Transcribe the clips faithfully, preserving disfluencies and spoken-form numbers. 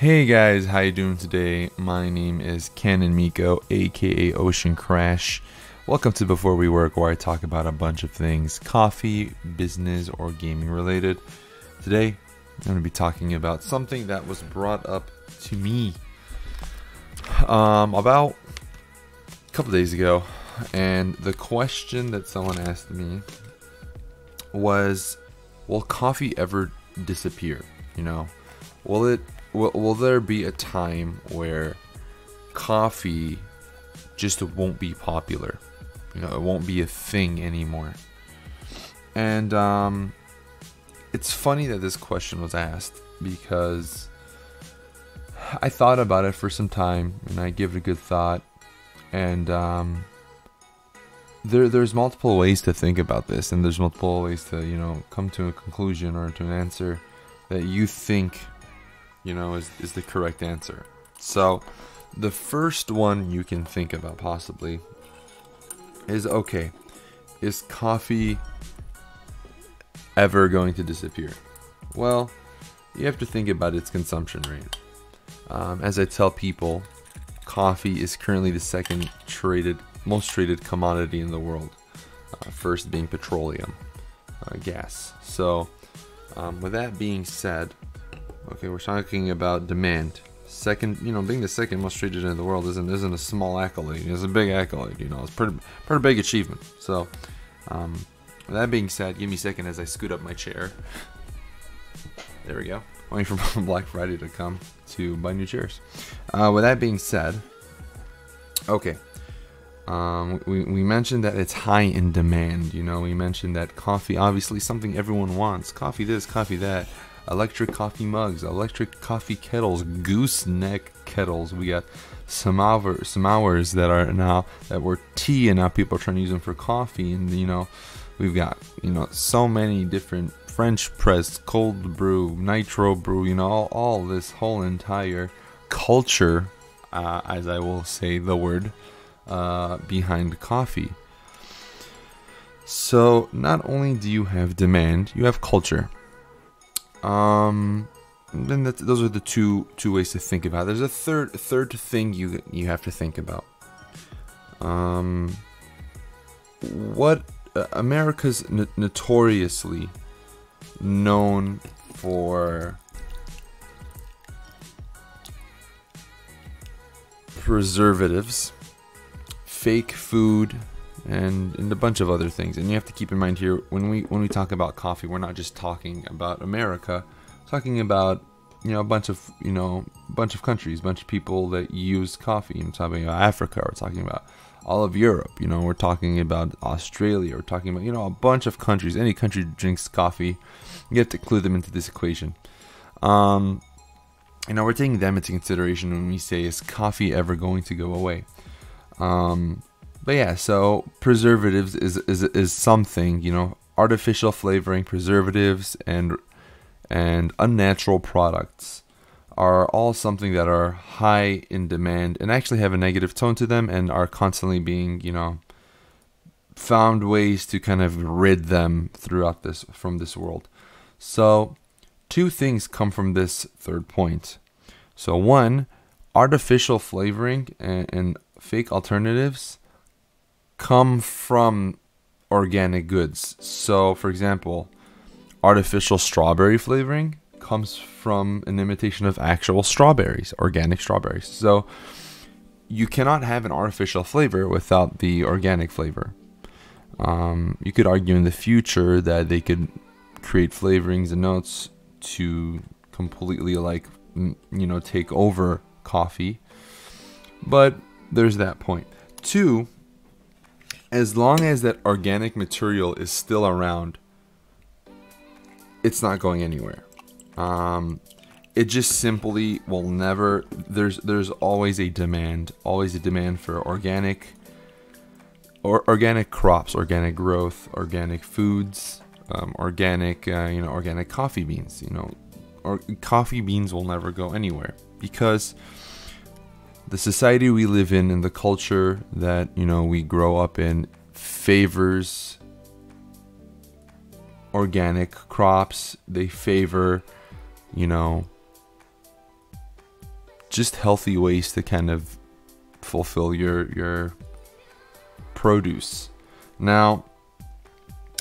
Hey guys, how you doing today? My name is Canon Mikho, aka Ocean Crash. Welcome to Before We Work, where I talk about a bunch of things coffee, business, or gaming related. Today, I'm going to be talking about something that was brought up to me um, about a couple days ago. And the question that someone asked me was, will coffee ever disappear? You know, will it Will, will there be a time where coffee just won't be popular? You know, it won't be a thing anymore. And um, it's funny that this question was asked because I thought about it for some time and I gave it a good thought. And um, there, there's multiple ways to think about this, and there's multiple ways to, you know, come to a conclusion or to an answer that you think, you know, is, is the correct answer. So the first one you can think about possibly is, okay, is coffee ever going to disappear? Well, you have to think about its consumption rate. Um, as I tell people, coffee is currently the second traded, most traded commodity in the world. Uh, first being petroleum, uh, gas. So um, with that being said, okay, we're talking about demand. Second, you know, being the second most traded in the world isn't isn't a small accolade. It's a big accolade, you know. It's pretty pretty big achievement. So, um, that being said, give me a second as I scoot up my chair. There we go. Waiting for Black Friday to come to buy new chairs. Uh, with that being said, okay, um, we we mentioned that it's high in demand. You know, we mentioned that coffee, obviously, something everyone wants. Coffee this, coffee that. Electric coffee mugs, electric coffee kettles, gooseneck kettles. We got some hours, some hours that are now that were tea, and now people are trying to use them for coffee. And you know, we've got, you know, so many different French press, cold brew, nitro brew. You know, all, all this whole entire culture, uh, as I will say the word, uh, behind coffee. So not only do you have demand, you have culture. Um, then that's, those are the two two ways to think about it. There's a third third thing you you have to think about. Um, what uh, America's n notoriously known for preservatives, fake food, And, and a bunch of other things. And you have to keep in mind here, when we when we talk about coffee, we're not just talking about America, we're talking about, you know, a bunch of, you know, a bunch of countries, a bunch of people that use coffee. I'm talking about Africa, we're talking about all of Europe, you know, we're talking about Australia, we're talking about, you know, a bunch of countries. Any country drinks coffee, you have to include them into this equation. Um, you know, we're taking them into consideration when we say, is coffee ever going to go away? Um... But yeah, so preservatives is, is is something, you know, artificial flavoring, preservatives, and and unnatural products are all something that are high in demand and actually have a negative tone to them and are constantly being, you know, found ways to kind of rid them throughout this from this world. So two things come from this third point. So one, artificial flavoring and, and fake alternatives come from organic goods. So for example, artificial strawberry flavoring comes from an imitation of actual strawberries, organic strawberries. So you cannot have an artificial flavor without the organic flavor. Um, you could argue in the future that they could create flavorings and notes to completely, like, you know, take over coffee. But there's that point. Two, as long as that organic material is still around, it's not going anywhere. Um, it just simply will never. There's there's always a demand, always a demand for organic, or organic crops, organic growth, organic foods, um, organic uh, you know, organic coffee beans. You know, or coffee beans will never go anywhere because the society we live in and the culture that, you know, we grow up in favors organic crops. They favor, you know, just healthy ways to kind of fulfill your your produce. Now,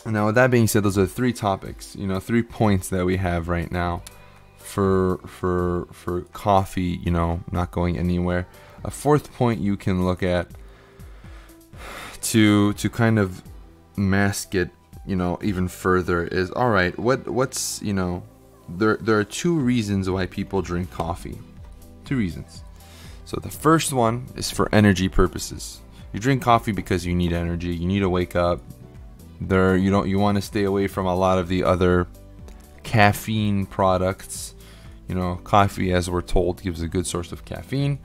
now with that being said, those are three topics, you know, three points that we have right now for for for coffee, you know, not going anywhere. A fourth point you can look at to to kind of mask it, you know, even further is, all right, what what's, you know, there there are two reasons why people drink coffee. Two reasons. So the first one is for energy purposes. You drink coffee because you need energy. You need to wake up. There you don't you want to stay away from a lot of the other caffeine products. You know, coffee, as we're told, gives a good source of caffeine.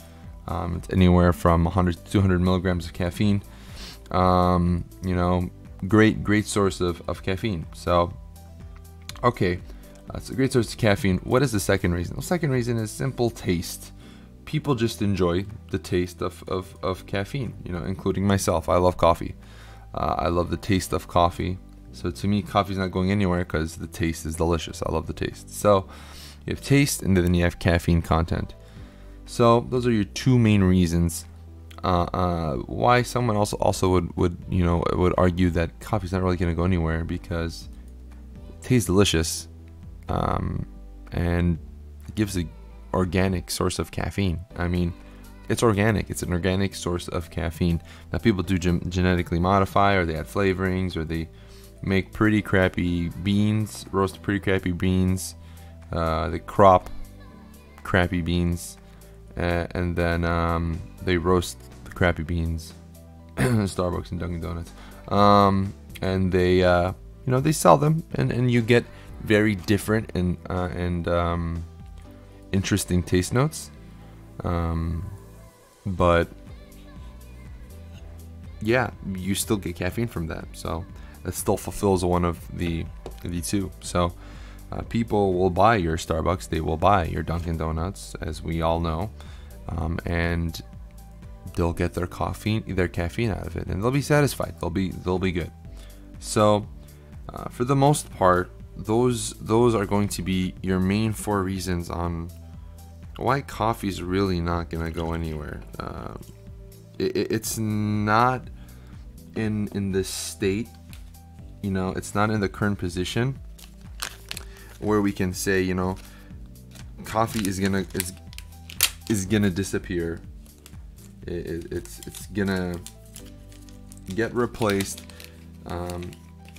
Um, it's anywhere from one hundred to two hundred milligrams of caffeine. Um, you know, great great source of, of caffeine. So okay, uh, it's a great source of caffeine. What is the second reason? The second reason is simple taste. People just enjoy the taste of, of, of caffeine, you know, including myself. I love coffee. Uh, I love the taste of coffee. So to me, coffee's not going anywhere because the taste is delicious. I love the taste. So you have taste and then you have caffeine content. So those are your two main reasons uh, uh, why someone else also would, would, you know, would argue that coffee's not really going to go anywhere because it tastes delicious um, and it gives an organic source of caffeine. I mean, it's organic. It's an organic source of caffeine. Now, people do gen genetically modify, or they add flavorings, or they make pretty crappy beans, roast pretty crappy beans, uh, they crop crappy beans. Uh, and then um, they roast the crappy beans, Starbucks and Dunkin' Donuts, um, and they, uh, you know, they sell them, and, and you get very different and uh, and um, interesting taste notes, um, but yeah, you still get caffeine from that, so that still fulfills one of the the two. So. Uh, people will buy your Starbucks, they will buy your Dunkin' Donuts, as we all know, um, and they'll get their caffeine, their caffeine out of it, and they'll be satisfied. They'll be, they'll be good. So, uh, for the most part, those those are going to be your main four reasons on why coffee's really not going to go anywhere. Uh, it, it's not in in this state, you know. It's not in the current position where we can say, you know, coffee is gonna is is gonna disappear. It, it, it's it's gonna get replaced. Um,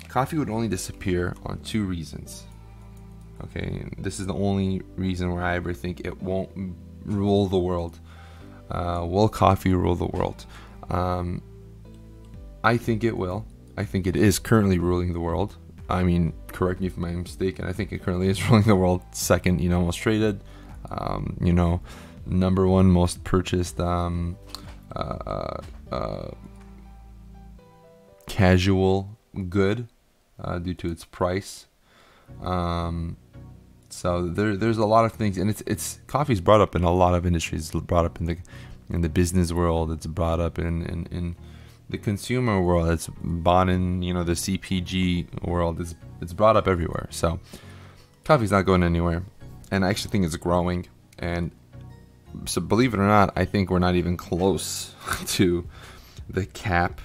coffee would only disappear on two reasons. Okay, and this is the only reason where I ever think it won't rule the world. Uh, will coffee rule the world? Um, I think it will. I think it is currently ruling the world. I mean, correct me if I'm mistaken, I think it currently is ruling the world. Second, you know, most traded, um, you know, number one most purchased um, uh, uh, casual good uh, due to its price. Um, so there, there's a lot of things, and it's it's coffee's brought up in a lot of industries. It's brought up in the in the business world. It's brought up in in, in the consumer world, it's bought in, you know, the C P G world, it's, it's brought up everywhere. So coffee's not going anywhere, and I actually think it's growing. And so, believe it or not, I think we're not even close to the cap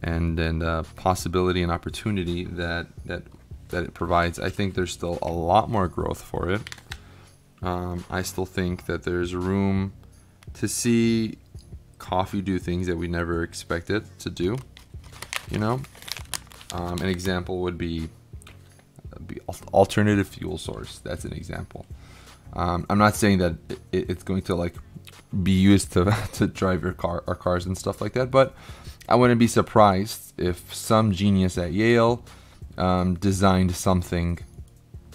and and uh, possibility and opportunity that that that it provides. I think there's still a lot more growth for it. Um, I still think that there's room to see coffee do things that we never expected to do, you know. Um, an example would be, be alternative fuel source. That's an example. Um, I'm not saying that it, it's going to like be used to, to drive your car or cars and stuff like that, but I wouldn't be surprised if some genius at Yale um, designed something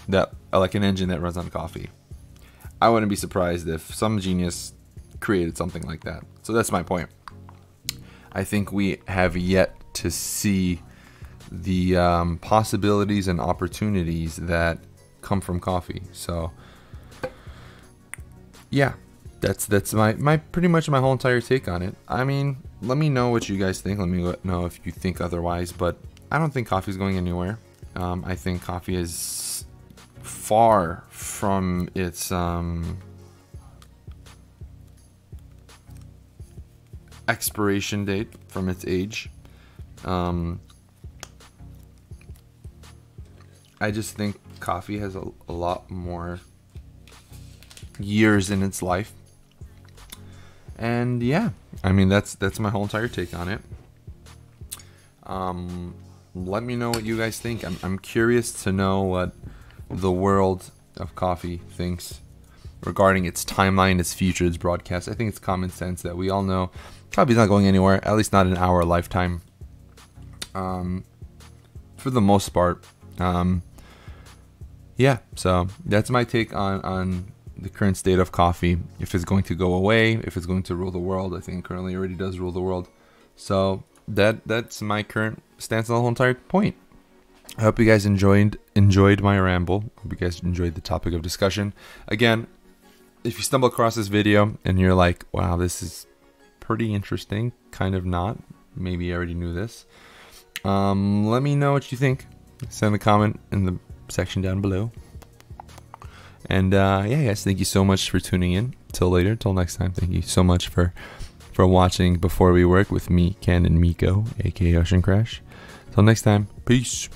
that, like an engine that runs on coffee. I wouldn't be surprised if some genius created something like that. So that's my point. I think we have yet to see the um, possibilities and opportunities that come from coffee. So yeah, that's that's my my pretty much my whole entire take on it. I mean, let me know what you guys think. Let me know if you think otherwise, but I don't think coffee is going anywhere. Um, I think coffee is far from its um, expiration date from its age. Um, I just think coffee has a, a lot more years in its life. And yeah, I mean, that's that's my whole entire take on it. Um, let me know what you guys think. I'm, I'm curious to know what the world of coffee thinks regarding its timeline, its future, its broadcast. I think it's common sense that we all know coffee's not going anywhere, at least not in our lifetime. Um, for the most part. Um, yeah, so that's my take on, on the current state of coffee. If it's going to go away, if it's going to rule the world. I think currently already does rule the world. So that that's my current stance on the whole entire point. I hope you guys enjoyed enjoyed my ramble. I hope you guys enjoyed the topic of discussion. Again, if you stumble across this video and you're like, wow, this is pretty interesting, kind of not, maybe I already knew this, um, let me know what you think. Send a comment in the section down below. And uh, yeah, guys, thank you so much for tuning in. Till later, till next time, thank you so much for for watching Before We Work with me, Canon Mikho, aka Ocean Crash. Till next time, peace.